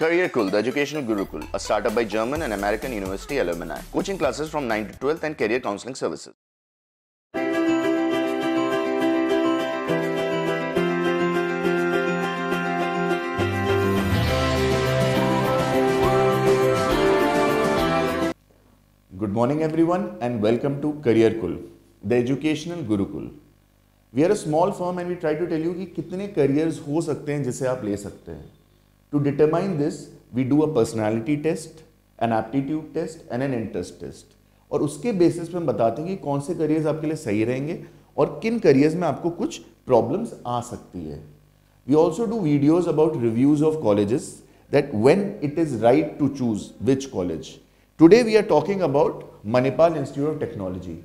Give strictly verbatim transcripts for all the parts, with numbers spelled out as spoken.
CareerKul, the educational Gurukul, a startup by German and American university alumni. Coaching classes from nine to twelfth and career counseling services. Good morning everyone and welcome to CareerKul, the educational Gurukul. We are a small firm and we try to tell you how many careers you can take. To determine this, we do a personality test, an aptitude test and an interest test. And on that basis, we will tell you which careers will be right for you and which careers will come some problems. We also do videos about reviews of colleges, that when it is right to choose which college. Today we are talking about Manipal Institute of Technology.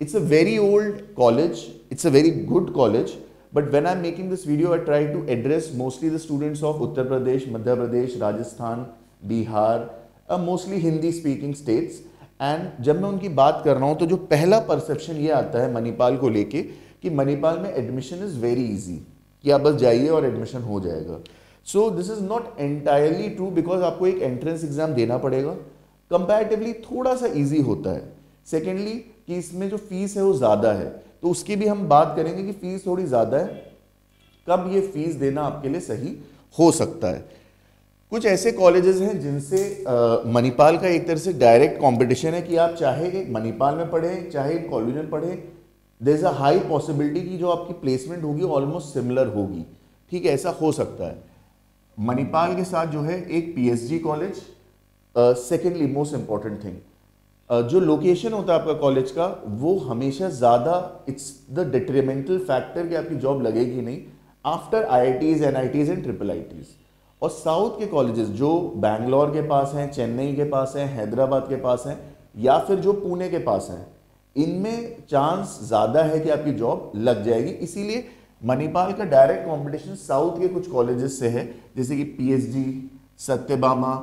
It's a very old college, it's a very good college. But when I'm making this video, I try to address mostly the students of Uttar Pradesh, Madhya Pradesh, Rajasthan, Bihar, uh, mostly Hindi-speaking states. And when I talk about them, the first perception comes to Manipal, that admission is very easy in Manipal. You just go and admission will happen. So this is not entirely true because you have to give an entrance exam. Comparatively, it's a little easy. Secondly, the fees is more. तो उसकी भी हम बात करेंगे कि fees थोड़ी ज़्यादा है, कब ये फीस देना आपके लिए सही हो सकता है। कुछ ऐसे कॉलेजेस हैं जिनसे मणिपाल का एक तरह से डायरेक्ट कंपटीशन है कि आप चाहे एक मणिपाल में पढ़ें, चाहे एक कॉलेज में पढ़ें, there is a high possibility कि जो आपकी प्लेसमेंट होगी ऑलमोस्ट सिमिलर होगी, ठीक है, ऐसा हो सकता है। मणिपाल के साथ जो है एक P S G college, secondly most important thing, जो लोकेशन होता है आपका कॉलेज का वो हमेशा ज़्यादा इट्स द डिट्रीमेंटल फैक्टर कि आपकी जॉब लगेगी नहीं after IITs NITs and triple ITs. और साउथ के कॉलेजेस जो बैंगलोर के पास हैं, चेन्नई के पास हैं, हैदराबाद के पास हैं या फिर जो पुणे के पास हैं, इनमें चांस ज़्यादा है कि आपकी जॉब लग जाएगी। इसीलिए मणिपाल का डायरेक्ट कॉम्पिटिशन साउथ के कुछ कॉलेजेस से है, जैसे कि पी एस जी, सत्यबामा,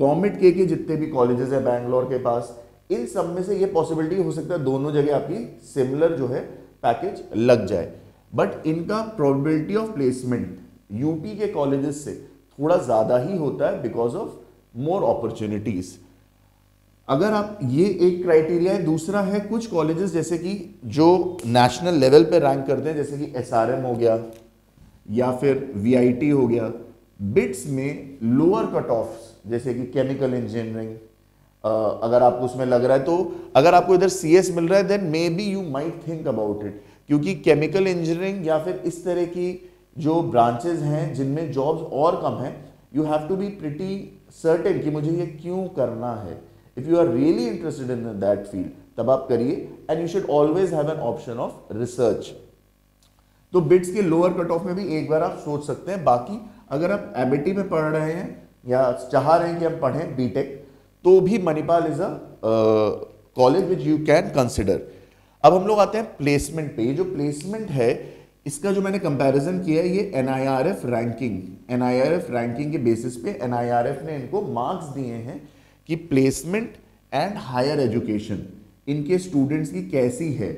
कॉमेट के जितने भी कॉलेजेस हैं बैंगलोर के पास, इन सब में से ये पॉसिबिलिटी हो सकता है दोनों जगह आपकी सिमिलर जो है पैकेज लग जाए। बट इनका प्रोबेबिलिटी ऑफ प्लेसमेंट यूपी के कॉलेजेस से थोड़ा ज़्यादा ही होता है बिकॉज ऑफ मोर अपॉर्चुनिटीज़। अगर आप ये एक क्राइटेरिया है, दूसरा है कुछ कॉलेजेस जैसे कि जो नेशनल लेवल पे रैंक करते हैं, जैसे कि एस आर एम हो गया या फिर वी आई टी हो गया, बिट्स में लोअर कट ऑफ्स जैसे कि केमिकल इंजीनियरिंग, Uh, अगर आपको उसमें लग रहा है तो अगर आपको इधर सी एस मिल रहा है then may be you might think about it, क्योंकि केमिकल इंजीनियरिंग या फिर इस तरह की जो ब्रांचेज हैं जिनमें जॉब्स और कम हैं, you have to be pretty certain कि मुझे ये क्यों करना है। If you are really interested in that field तब आप करिए, and you should always have an option of research. तो बिट्स के लोअर कट ऑफ में भी एक बार आप सोच सकते हैं। बाकी अगर आप एबीटी में पढ़ रहे हैं या चाह रहे हैं कि हम पढ़ें बी टेक, तो भी Manipal is a college which you can consider. अब हम लोग आते हैं प्लेसमेंट पे। ये जो प्लेसमेंट है इसका जो मैंने कंपैरिजन किया है ये एनआईआरएफ रैंकिंग एनआईआरएफ रैंकिंग के बेसिस पे एनआईआरएफ ने इनको मार्क्स दिए हैं कि प्लेसमेंट एंड हायर एजुकेशन इनके स्टूडेंट्स की कैसी है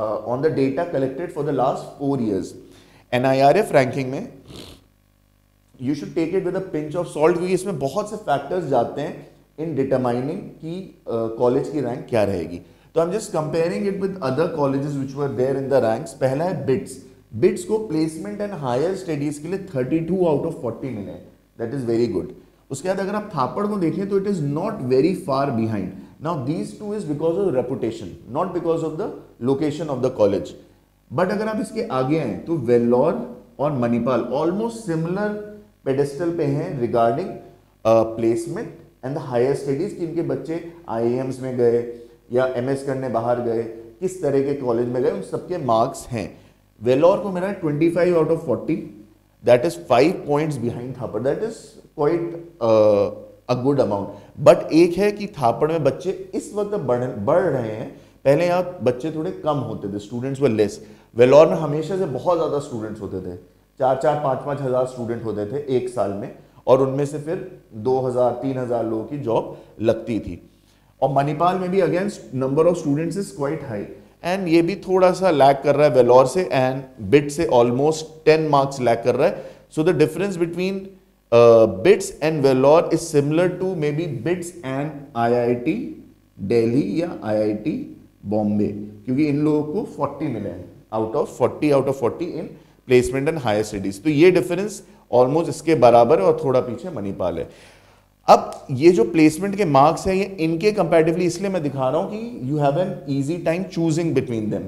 on the data collected for the last four years. NIRF ranking में you should take it with a pinch of salt, क्योंकि इसमें बहुत से फैक्टर्स जाते हैं इन डिटरमाइनिंग की कॉलेज की रैंक क्या रहेगी। तो I am just comparing it with other colleges which were there in the ranks. पहला है बिट्स। बिट्स को प्लेसमेंट एंड हायर स्टडीज के लिए thirty two out of forty मिले, दैट इज वेरी गुड। उसके बाद अगर आप थापड़ को देखें तो it is not very far behind. Now these two is because of reputation, not because of the location of the college. But अगर आप इसके आगे आए तो वेल्लोर और मणिपाल ऑलमोस्ट सिमिलर पेडेस्टल पे हैं regarding placement and the higher studies, कि इनके बच्चे आईआईएम्स में गए या एमएस करने बाहर गए, किस तरह के कॉलेज में गए, उन सबके मार्क्स हैं। वेलोर को मेरा twenty five out of forty, that is five points behind Thapar, that is quite a good amount. But एक है कि थापड़ में बच्चे इस वक्त बढ़ बढ़ रहे हैं, पहले यहाँ बच्चे थोड़े कम होते थे, स्टूडेंट्स वर लेस। वेलोर में हमेशा से बहुत ज़्यादा स्टूडेंट्स होते थे, चार चार पाँच पाँच हज़ार स्टूडेंट होते थे एक साल में, और उनमें से फिर दो हज़ार तीन हज़ार लोगों की जॉब लगती थी। और मणिपाल में भी again number of students is quite high, and ये भी थोड़ा सा लैग कर रहा है वेलोर से एंड बिट से, ऑलमोस्ट टेन मार्क्स लैग कर रहा है। So the difference between uh, BITS and Vellore is similar to maybe BITS and I I T Delhi या I I T Bombay, क्योंकि इन लोगों को forty मिले हैं out of forty out of forty in placement and higher studies. तो ये difference almost इसके बराबर है और थोड़ा पीछे मणिपाल है. अब ये जो प्लेसमेंट के मार्क्स हैं ये इनके कंपैरेटिवली इसलिए मैं दिखा रहा हूँ कि you have an easy time choosing between them.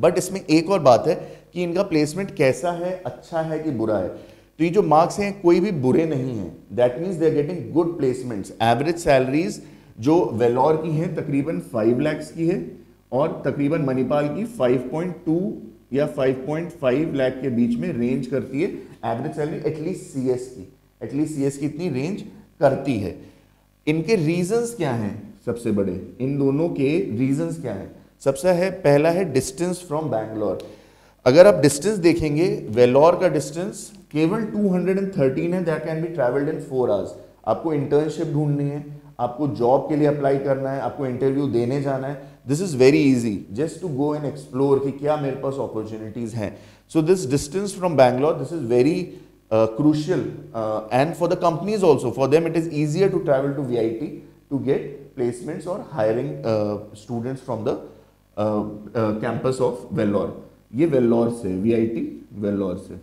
But इसमें एक और बात है कि इनका प्लेसमेंट कैसा है, अच्छा है कि बुरा है. तो ये जो मार्क्स हैं कोई भी बुरे नहीं हैं, that means they are getting good placements. Average salaries जो वेलोर की हैं तकरीबन फाइव लैक्स की है और तकरीबन मणिपाल की five point two or five point five lakh के बीच में रेंज करती है average salary, at least C S की एटलीस्ट सी एस की इतनी रेंज करती है. इनके रीजंस क्या हैं सबसे बड़े, इन दोनों के रीजंस क्या हैं? सबसे है पहला है डिस्टेंस फ्रॉम बैंगलोर. अगर आप डिस्टेंस देखेंगे वेलोर का डिस्टेंस केवल टू हंड्रेड थर्टीन है, that can be travelled in four hours. आपको इंटर्नशिप ढूंढनी है, आपको जॉब के लिए अप्लाई करना है, आपको इंटरव्यू देने जाना है, this is very easy just to go and explore कि क्या मेरे पास अपॉर्चुनिटीज़ हैं. So this distance from Bangalore this is very Uh, crucial uh, and for the companies also, for them it is easier to travel to V I T to get placements or hiring uh, students from the uh, uh, campus of Vellore. ये Vellore से V I T Vellore से.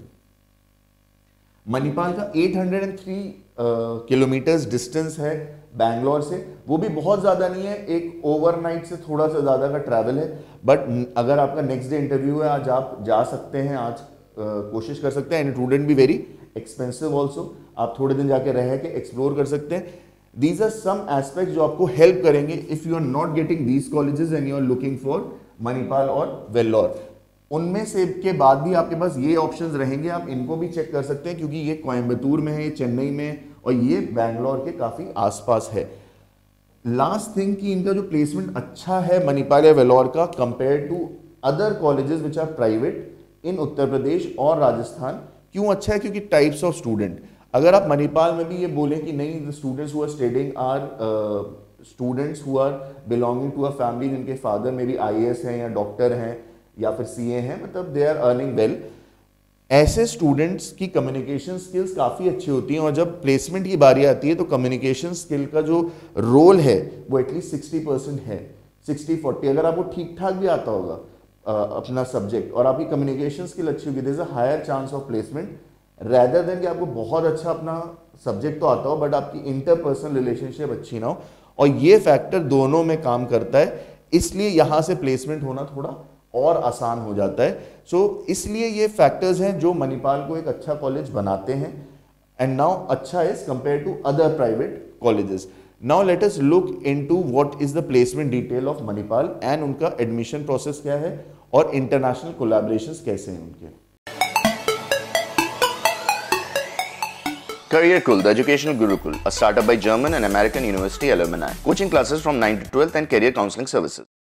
मणिपाल का eight hundred three kilometres uh, distance है बैंगलोर से, वो भी बहुत ज़्यादा नहीं है, एक ओवरनाइट से थोड़ा सा ज़्यादा का ट्रैवल है. बट अगर आपका नेक्स्ट डे इंटरव्यू है आज आप जा सकते हैं, आज Uh, कोशिश कर सकते हैं. एंड स्टूडेंट भी वेरी एक्सपेंसिव ऑल्सो, आप थोड़े दिन जाके रह के एक्सप्लोर कर सकते हैं. दीज आर सम एस्पेक्ट जो आपको हेल्प करेंगे if you are not getting these colleges and you are looking for Manipal और वेल्लोर. उनमें से के बाद भी आपके पास ये ऑप्शंस रहेंगे, आप इनको भी चेक कर सकते हैं क्योंकि ये कोयम्बतूर में है, ये चेन्नई में है और ये बैंगलोर के काफ़ी आसपास है. लास्ट थिंग कि इनका जो प्लेसमेंट अच्छा है मणिपाल या वेल्लोर का compare to other colleges which are private in Uttar Pradesh और राजस्थान, क्यों अच्छा है? क्योंकि टाइप्स ऑफ स्टूडेंट. अगर आप मणिपाल में भी ये बोलें कि नहीं, the students who are studying are students who are belonging to a family जिनके फादर में भी आईएएस हैं या डॉक्टर हैं या फिर सीए हैं, मतलब दे आर अर्निंग वेल, ऐसे स्टूडेंट्स की कम्युनिकेशन स्किल्स काफ़ी अच्छी होती हैं. और जब प्लेसमेंट की बारी आती है तो कम्युनिकेशन स्किल का जो रोल है वो एटलीस्ट सिक्सटी परसेंट है, सिक्सटी फोर्टी. अगर आपको ठीक ठाक भी आता होगा Uh, अपना सब्जेक्ट और आपकी कम्युनिकेशन स्किल अच्छी होगी, there is a higher chance of placement rather than कि आपको बहुत अच्छा अपना सब्जेक्ट तो आता हो बट आपकी इंटरपर्सनल रिलेशनशिप अच्छी ना हो. और ये फैक्टर दोनों में काम करता है, इसलिए यहाँ से प्लेसमेंट होना थोड़ा और आसान हो जाता है. सो so, इसलिए ये फैक्टर्स हैं जो मणिपाल को एक अच्छा कॉलेज बनाते हैं. एंड नाउ अच्छा is compare to other private colleges. Now let us look into what is the placement detail of Manipal and उनका admission process क्या है और international collaborations कैसे हैं उनके. Career Kul, the educational Gurukul, a startup by German and American university alumni, coaching classes from nine to twelfth and career counseling services.